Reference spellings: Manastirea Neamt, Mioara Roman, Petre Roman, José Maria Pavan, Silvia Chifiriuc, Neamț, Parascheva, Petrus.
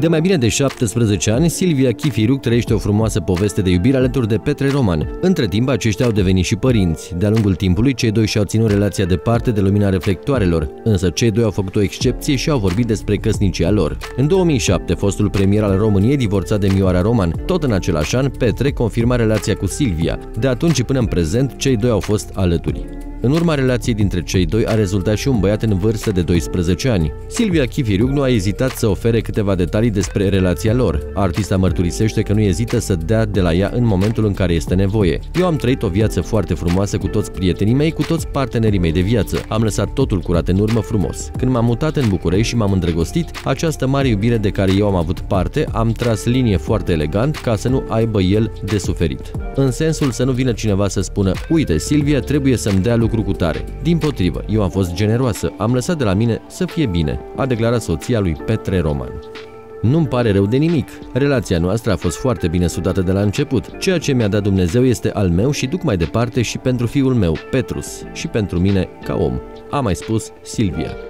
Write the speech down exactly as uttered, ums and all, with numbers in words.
De mai bine de șaptesprezece ani, Silvia Chifiriuc trăiește o frumoasă poveste de iubire alături de Petre Roman. Între timp, aceștia au devenit și părinți. De-a lungul timpului, cei doi și-au ținut relația departe de lumina reflectoarelor, însă cei doi au făcut o excepție și au vorbit despre căsnicia lor. În două mii șapte, fostul premier al României divorța de Mioara Roman. Tot în același an, Petre confirma relația cu Silvia. De atunci până în prezent, cei doi au fost alături. În urma relației dintre cei doi a rezultat și un băiat în vârstă de doisprezece ani. Silvia Chifiriuc nu a ezitat să ofere câteva detalii despre relația lor. Artista mărturisește că nu ezită să dea de la ea în momentul în care este nevoie. Eu am trăit o viață foarte frumoasă cu toți prietenii mei, cu toți partenerii mei de viață. Am lăsat totul curat în urmă frumos. Când m-am mutat în București și m-am îndrăgostit, această mare iubire de care eu am avut parte, am tras linie foarte elegant ca să nu aibă el de suferit. În sensul să nu vină cineva să spună: uite, Silvia trebuie să-mi dea lucru cu tare. Din potrivă, eu am fost generoasă, am lăsat de la mine să fie bine, a declarat soția lui Petre Roman. Nu-mi pare rău de nimic. Relația noastră a fost foarte bine sudată de la început. Ceea ce mi-a dat Dumnezeu este al meu și duc mai departe și pentru fiul meu, Petrus, și pentru mine ca om, a mai spus Silvia.